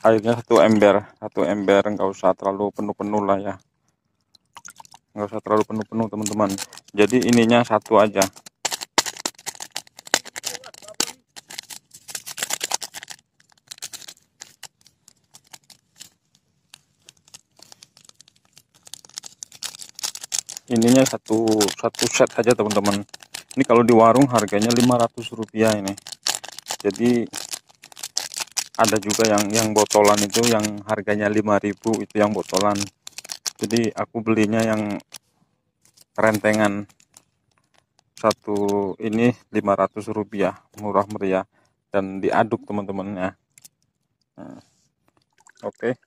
airnya satu ember, nggak usah terlalu penuh-penuh lah ya, nggak usah terlalu penuh-penuh teman-teman. Jadi ininya satu aja. Ininya satu set aja teman-teman. Ini kalau di warung harganya Rp500 ini. Jadi ada juga yang botolan itu yang harganya 5.000, itu yang botolan. Jadi aku belinya yang rentengan. Satu ini Rp500, murah meriah, dan diaduk teman-teman ya. Nah, oke.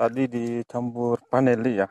Tadi dicampur paneli ya.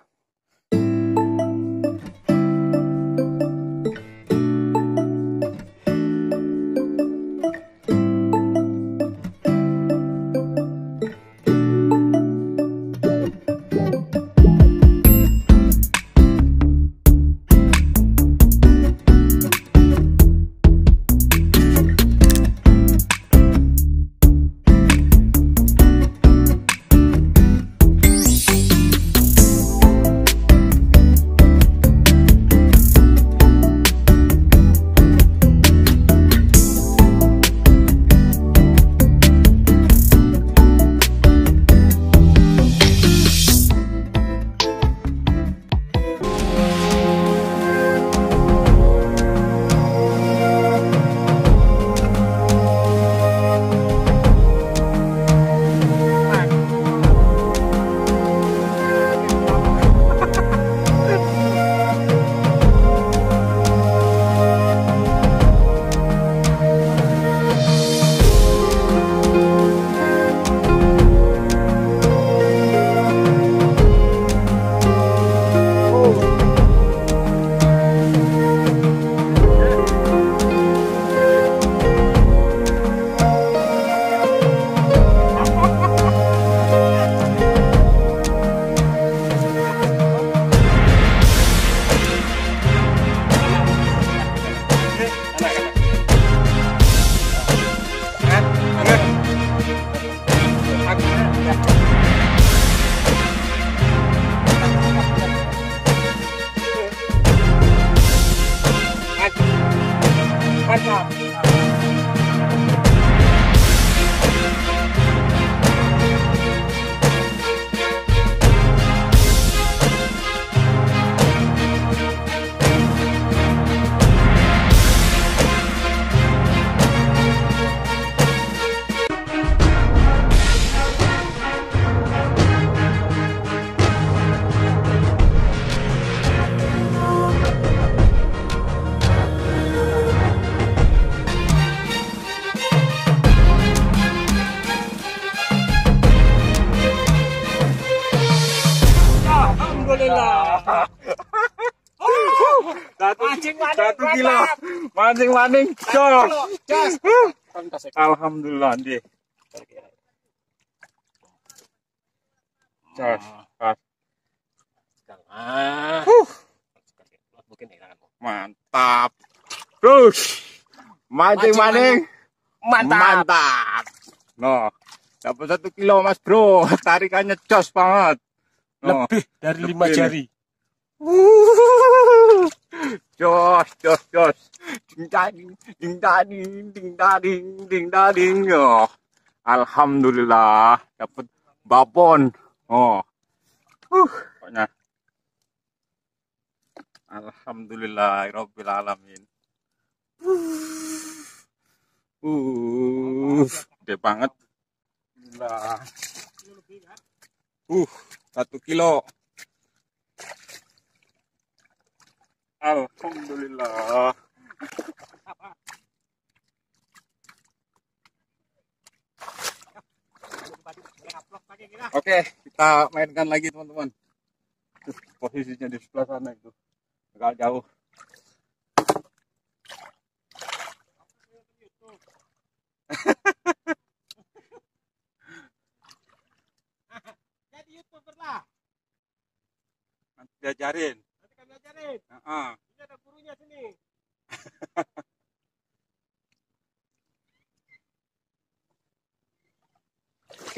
Satu kilo mancing-maning jos. Alhamdulillah deh. Mantap. Terus mancing-maning mantap. Noh, dapat 1 kilo Mas Bro. Tarikannya jos banget. No, lebih dari 5 jari. Jos. Ding dading. Oh, alhamdulillah dapat babon. Oh. Pokoknya alhamdulillahirabbil alamin. Gede banget. Alhamdulillah. 1 kilo. Alhamdulillah. Oke, kita mainkan lagi teman-teman. Posisinya di sebelah sana itu, agak jauh. Nanti diajarin. Nanti kami ajarin. Ini ada gurunya sini.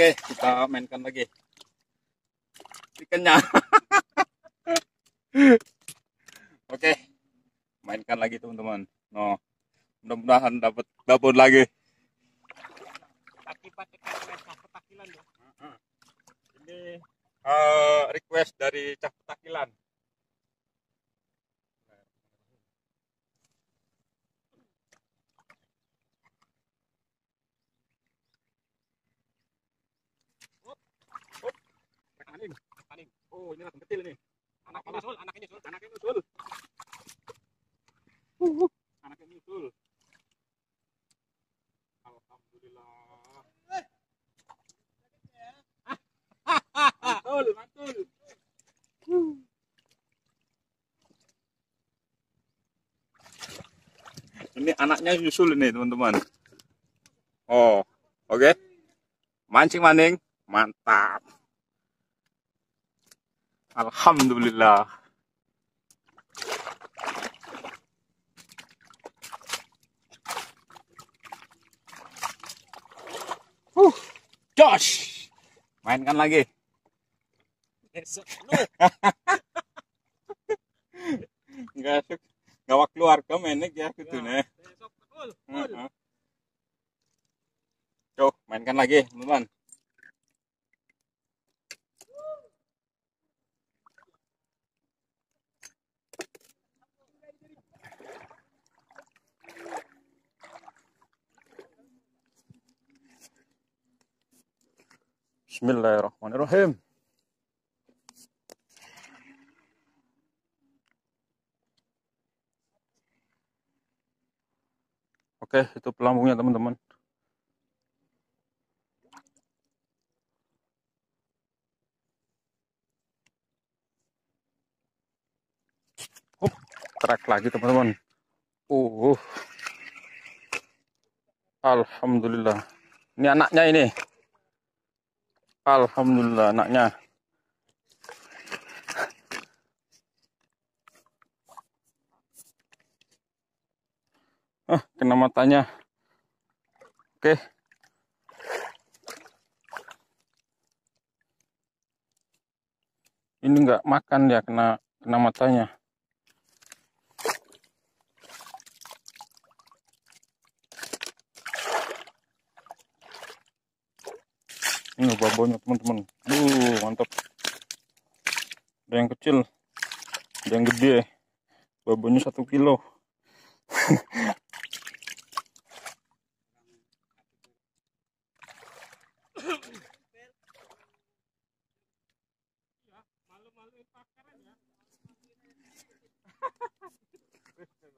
Oke, kita mainkan lagi ikannya. Oke, mainkan lagi teman-teman. No, mudah-mudahan dapat dapur lagi. Akibat Cak Petakilan ya. Ini request dari Cak Petakilan. Maning. Oh, ini anak kecil ini. Anaknya nyusul. Anaknya nyusul. Alhamdulillah. Mantul. Ini anaknya nyusul ini, teman-teman. Oh, oke. Mancing maning, mantap. Alhamdulillah. Josh, mainkan lagi. Gawak keluarga menek ya gitu nih. Coba mainkan lagi, teman-teman. Bismillahirrahmanirrahim. Oke, itu pelampungnya teman-teman. Trek lagi teman-teman. Alhamdulillah. Ini anaknya ini. Alhamdulillah anaknya. Kena matanya. Oke. Ini enggak makan ya, kena matanya. Ini babonnya teman-teman. Mantap. Ada yang kecil, ada yang gede. Babonnya 1 kilo.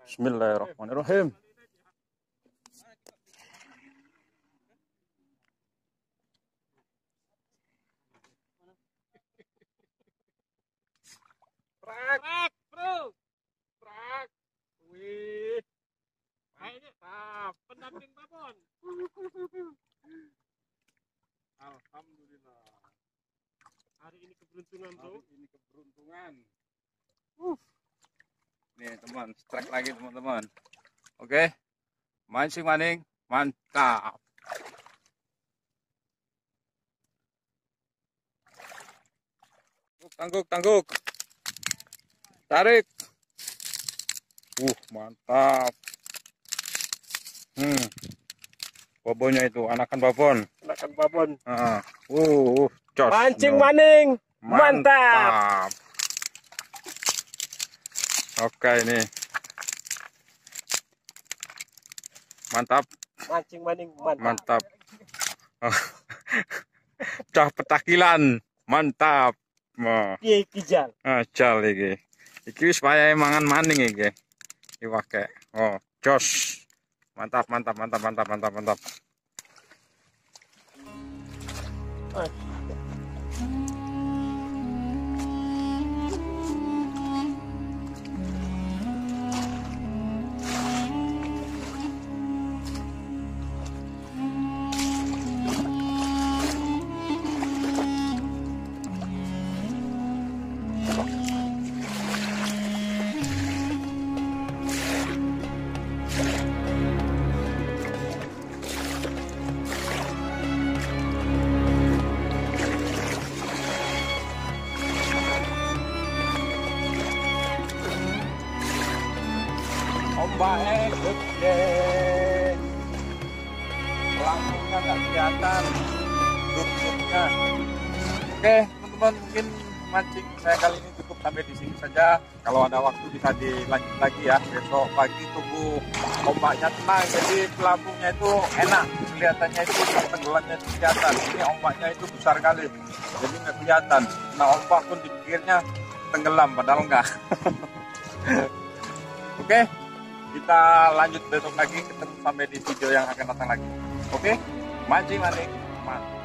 Bismillahirrahmanirrahim. Alhamdulillah. Hari ini keberuntungan, bro. Nih, teman, strike lagi, teman-teman. Oke. Mancing maning, mantap. Tangguk. Tarik. Mantap. Babonnya itu, anakan babon. Mancing maning, mantap. Oke, ini mantap. Mancing maning, mantap. Cak Petakilan, mantap. Iya, kijal. Jal iki. Iki wis payahe mangan maning iki. Iki wae. Jos. Mantap. baik, oke. Pelampungnya nggak kelihatan, duduknya. Oke, teman-teman, mungkin mancing saya kali ini cukup sampai di sini saja. Kalau ada waktu bisa dilanjut lagi ya. Besok pagi tunggu ombaknya tenang, jadi pelampungnya itu enak. Kelihatannya itu tenggelamnya di kelihatan. Ini ombaknya itu besar kali, jadi nggak kelihatan. Nah, ombak pun dipikirnya tenggelam, padahal enggak. Oke, kita lanjut besok lagi, ketemu sampai di video yang akan datang lagi. Oke, mancing maning.